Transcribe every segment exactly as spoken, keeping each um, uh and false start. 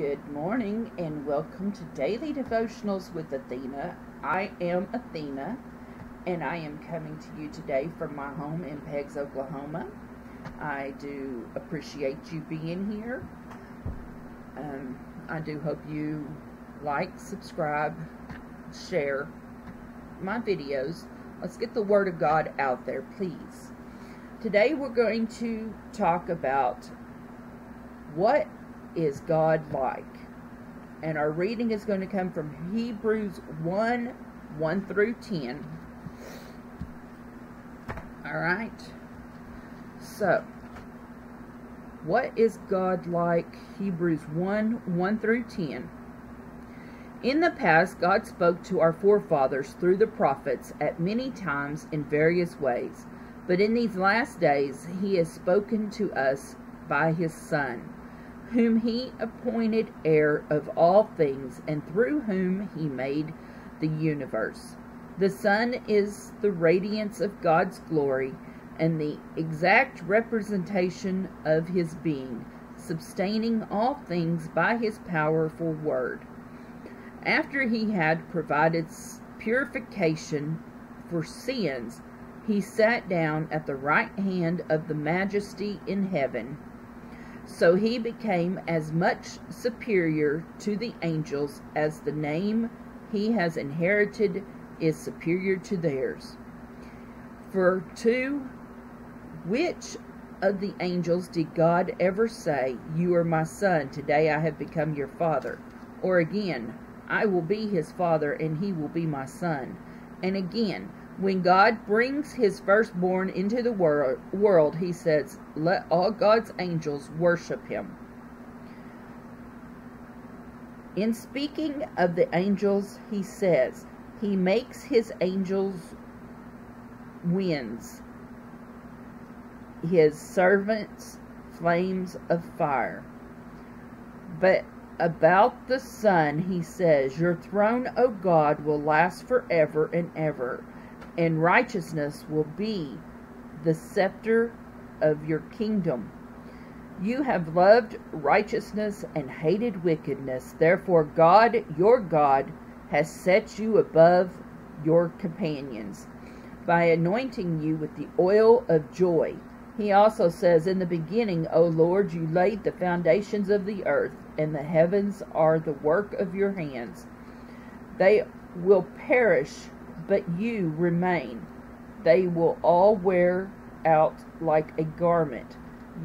Good morning and welcome to Daily Devotionals with Athena. I am Athena and I am coming to you today from my home in Peggs, Oklahoma. I do appreciate you being here. Um, I do hope you like, subscribe, share my videos. Let's get the Word of God out there, please. Today we're going to talk about what is God like, and our reading is going to come from Hebrews one, one through ten. Alright, so what is God like? Hebrews one, one through ten. In the past, God spoke to our forefathers through the prophets at many times in various ways, but in these last days he has spoken to us by his Son, whom he appointed heir of all things, and through whom he made the universe. The Son is the radiance of God's glory and the exact representation of his being, sustaining all things by his powerful word. After he had provided purification for sins, he sat down at the right hand of the Majesty in heaven. So he became as much superior to the angels as the name he has inherited is superior to theirs. For to which of the angels did God ever say, "You are my son, today I have become your father"? Or again, "I will be his father, and he will be my son"? And again, when God brings his firstborn into the world, he says, "Let all God's angels worship him." In speaking of the angels, he says, "He makes his angels winds, his servants flames of fire." But about the Son, he says, "Your throne, O God, will last forever and ever, and righteousness will be the scepter of your kingdom. You have loved righteousness and hated wickedness. Therefore God, your God, has set you above your companions by anointing you with the oil of joy." He also says, "In the beginning, O Lord, you laid the foundations of the earth, and the heavens are the work of your hands. They will perish, but you remain. They will all wear out like a garment.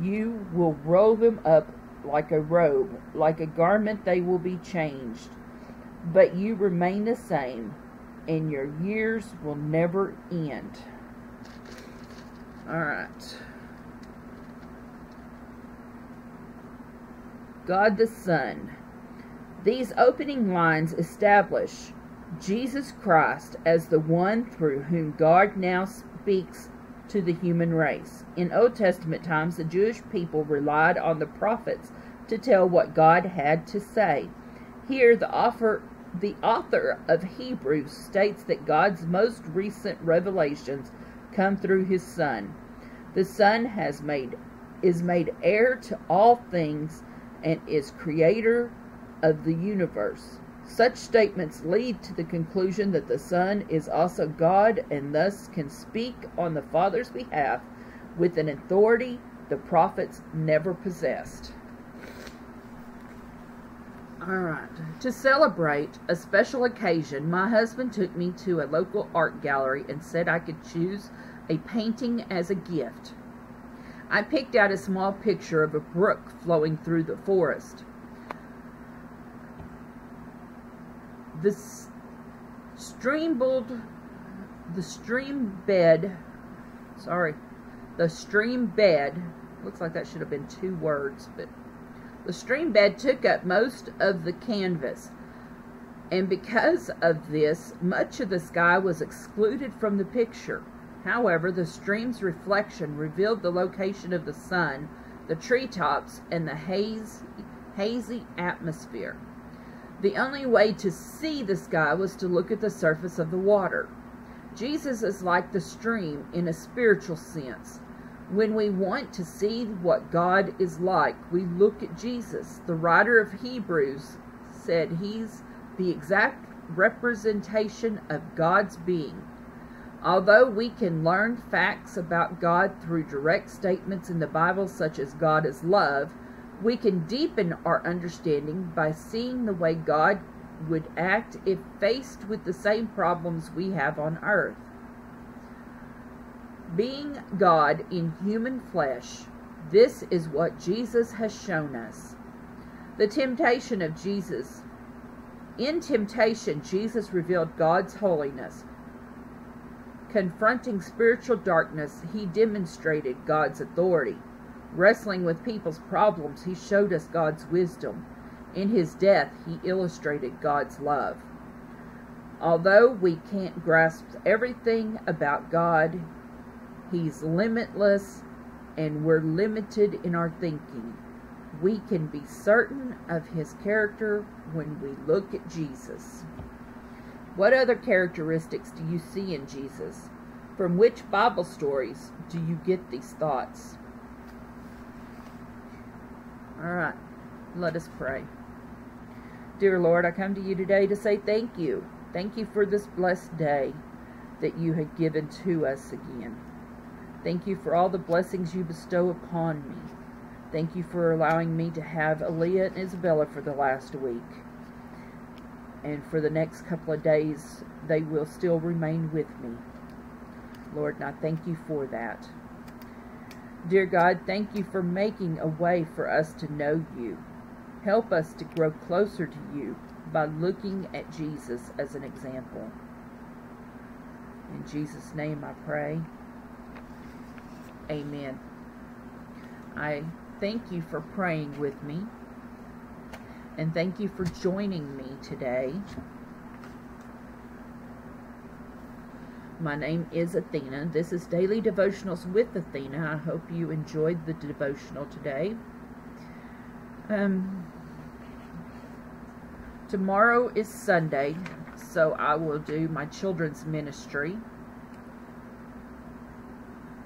You will roll them up like a robe. Like a garment they will be changed, but you remain the same, and your years will never end." Alright. God the Son. These opening lines establish Jesus Christ as the one through whom God now speaks to the human race. In Old Testament times, the Jewish people relied on the prophets to tell what God had to say. Here, the author, the author of Hebrews states that God's most recent revelations come through his Son. The Son has made, is made heir to all things and is creator of the universe. Such statements lead to the conclusion that the Son is also God and thus can speak on the Father's behalf with an authority the prophets never possessed. Alright, to celebrate a special occasion, my husband took me to a local art gallery and said I could choose a painting as a gift. I picked out a small picture of a brook flowing through the forest. The stream bed, the stream bed, sorry, the stream bed, looks like that should have been two words, but the stream bed took up most of the canvas, and because of this, much of the sky was excluded from the picture. However, the stream's reflection revealed the location of the sun, the treetops, and the hazy, hazy atmosphere. The only way to see the sky was to look at the surface of the water. Jesus is like the stream in a spiritual sense. When we want to see what God is like, we look at Jesus. The writer of Hebrews said he's the exact representation of God's being. Although we can learn facts about God through direct statements in the Bible, such as God is love, we can deepen our understanding by seeing the way God would act if faced with the same problems we have on earth. Being God in human flesh, this is what Jesus has shown us. The temptation of Jesus. In temptation, Jesus revealed God's holiness. Confronting spiritual darkness, he demonstrated God's authority. Wrestling with people's problems, he showed us God's wisdom. In his death, he illustrated God's love. Although we can't grasp everything about God, he's limitless, and we're limited in our thinking. We can be certain of his character when we look at Jesus. What other characteristics do you see in Jesus? From which Bible stories do you get these thoughts? All right, let us pray. Dear Lord, I come to you today to say thank you. Thank you for this blessed day that you have given to us again. Thank you for all the blessings you bestow upon me. Thank you for allowing me to have Aaliyah and Isabella for the last week. And for the next couple of days, they will still remain with me. Lord, and I thank you for that. Dear God, thank you for making a way for us to know you. Help us to grow closer to you by looking at Jesus as an example. In Jesus' name I pray. Amen. I thank you for praying with me, and thank you for joining me today. My name is Athena. This is Daily Devotionals with Athena. I hope you enjoyed the devotional today. Um, tomorrow is Sunday, so I will do my children's ministry.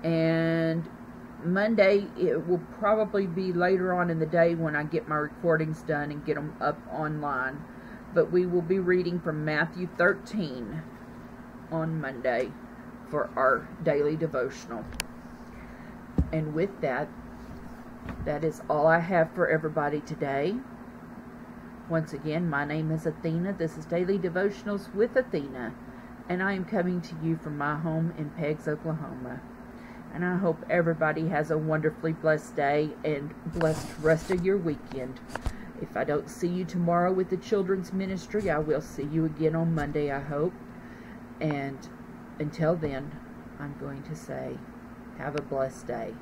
And Monday, it will probably be later on in the day when I get my recordings done and get them up online. But we will be reading from Matthew thirteen on Monday for our daily devotional. And with that, that is all I have for everybody today. Once again, my name is Athena. This is Daily Devotionals with Athena. And I am coming to you from my home in Peggs, Oklahoma. And I hope everybody has a wonderfully blessed day and blessed rest of your weekend. If I don't see you tomorrow with the children's ministry, I will see you again on Monday, I hope. And until then, I'm going to say, have a blessed day.